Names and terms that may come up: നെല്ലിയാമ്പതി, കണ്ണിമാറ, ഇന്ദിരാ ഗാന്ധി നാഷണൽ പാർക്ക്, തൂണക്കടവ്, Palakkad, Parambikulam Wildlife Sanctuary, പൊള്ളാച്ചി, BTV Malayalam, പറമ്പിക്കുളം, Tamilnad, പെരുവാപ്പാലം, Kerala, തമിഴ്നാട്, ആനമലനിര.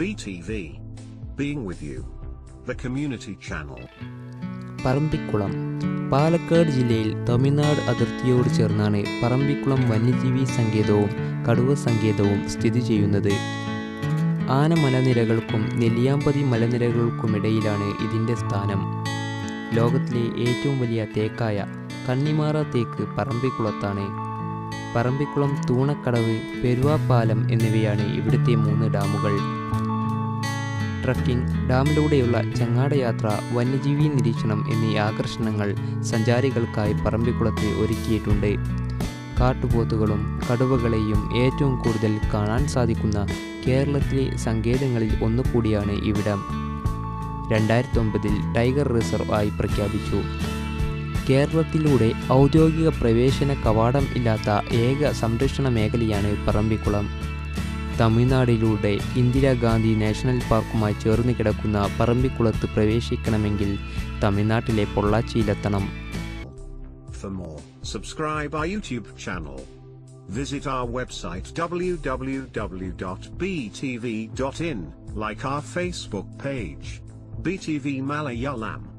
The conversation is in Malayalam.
BTV. Being with you. The Community Channel. Parambikulam. Palakkad jillayil Tamilnad അതിർത്തിയോട് ചേർന്നാണ് പറമ്പിക്കുളം വന്യജീവി സങ്കേതവും കടുവ സങ്കേതവും സ്ഥിതി ചെയ്യുന്നത്. ആനമലനിരകൾക്കും നെല്ലിയാമ്പതി മലനിരകൾക്കുമിടയിലാണ് ഇതിൻ്റെ സ്ഥാനം. ലോകത്തിലെ ഏറ്റവും വലിയ തേക്കായ കണ്ണിമാറ തേക്ക് പറമ്പിക്കുളത്താണ്. പറമ്പിക്കുളം തൂണക്കടവ് പെരുവാപ്പാലം എന്നിവയാണ് ഇവിടുത്തെ മൂന്ന് ഡാമുകൾ. ട്രക്കിംഗ്, ഡാമിലൂടെയുള്ള ചങ്ങാടയാത്ര, വന്യജീവി നിരീക്ഷണം എന്നീ ആകർഷണങ്ങൾ സഞ്ചാരികൾക്കായി പറമ്പിക്കുളത്ത് ഒരുക്കിയിട്ടുണ്ട്. കാട്ടുപോത്തുകളും കടുവകളെയും ഏറ്റവും കൂടുതൽ കാണാൻ സാധിക്കുന്ന കേരളത്തിലെ സങ്കേതങ്ങളിൽ ഒന്നുകൂടിയാണ് ഇവിടം. 2009 ടൈഗർ റിസർവ് ആയി പ്രഖ്യാപിച്ചു. കേരളത്തിലൂടെ ഔദ്യോഗിക പ്രവേശന കവാടം ഇല്ലാത്ത ഏക സംരക്ഷണ മേഖലയാണ് പറമ്പിക്കുളം. തമിഴ്നാടിലൂടെ ഇന്ദിരാ ഗാന്ധി നാഷണൽ പാർക്കുമായി ചേർന്ന് കിടക്കുന്ന പറമ്പിക്കുളത്ത് പ്രവേശിക്കണമെങ്കിൽ തമിഴ്നാട്ടിലെ പൊള്ളാച്ചിയിലെത്തണം. For more, subscribe our YouTube channel. Visit our website www.btv.in. Like our Facebook page, BTV Malayalam.